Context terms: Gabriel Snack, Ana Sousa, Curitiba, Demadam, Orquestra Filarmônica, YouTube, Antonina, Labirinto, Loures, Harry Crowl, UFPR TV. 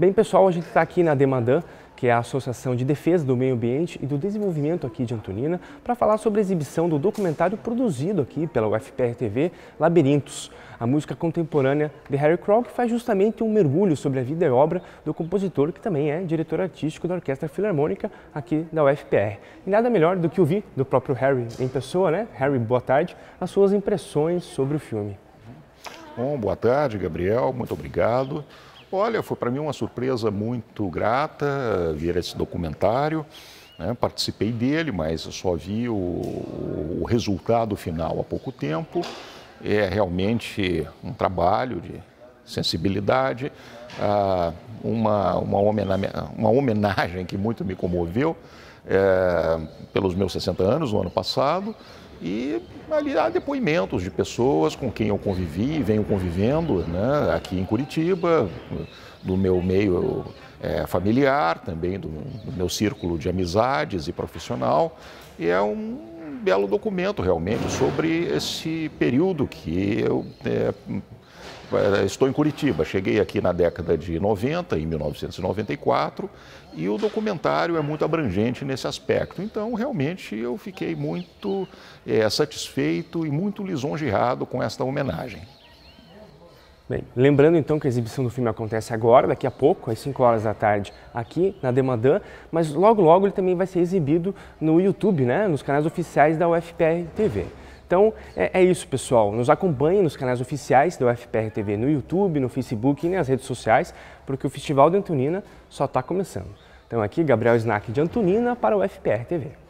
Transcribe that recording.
Bem, pessoal, a gente está aqui na Demadam, que é a Associação de Defesa do Meio Ambiente e do Desenvolvimento aqui de Antonina, para falar sobre a exibição do documentário produzido aqui pela UFPR TV, Labirintos, a música contemporânea de Harry Crowl, que faz justamente um mergulho sobre a vida e obra do compositor, que também é diretor artístico da Orquestra Filarmônica aqui da UFPR. E nada melhor do que ouvir do próprio Harry em pessoa, né? Harry, boa tarde, as suas impressões sobre o filme. Bom, boa tarde, Gabriel, muito obrigado. Olha, foi para mim uma surpresa muito grata ver esse documentário, né? Participei dele, mas eu só vi o resultado final há pouco tempo. É realmente um trabalho de sensibilidade, uma homenagem que muito me comoveu pelos meus 60 anos, no ano passado. E ali há depoimentos de pessoas com quem eu convivi e venho convivendo, né, aqui em Curitiba, do meu meio familiar, também do meu círculo de amizades e profissional. E é um belo documento realmente sobre esse período que eu estou em Curitiba. Cheguei aqui na década de 90, em 1994, e o documentário é muito abrangente nesse aspecto. Então, realmente, eu fiquei muito satisfeito e muito lisonjeado com esta homenagem. Bem, lembrando então que a exibição do filme acontece agora, daqui a pouco, às 5 horas da tarde, aqui na Demadam, mas logo, logo ele também vai ser exibido no YouTube, né? Nos canais oficiais da UFPR TV. Então, é isso, pessoal. Nos acompanhem nos canais oficiais da UFPR TV, no YouTube, no Facebook e nas redes sociais, porque o Festival de Antonina só está começando. Então, aqui, Gabriel Snack de Antonina para a UFPR TV.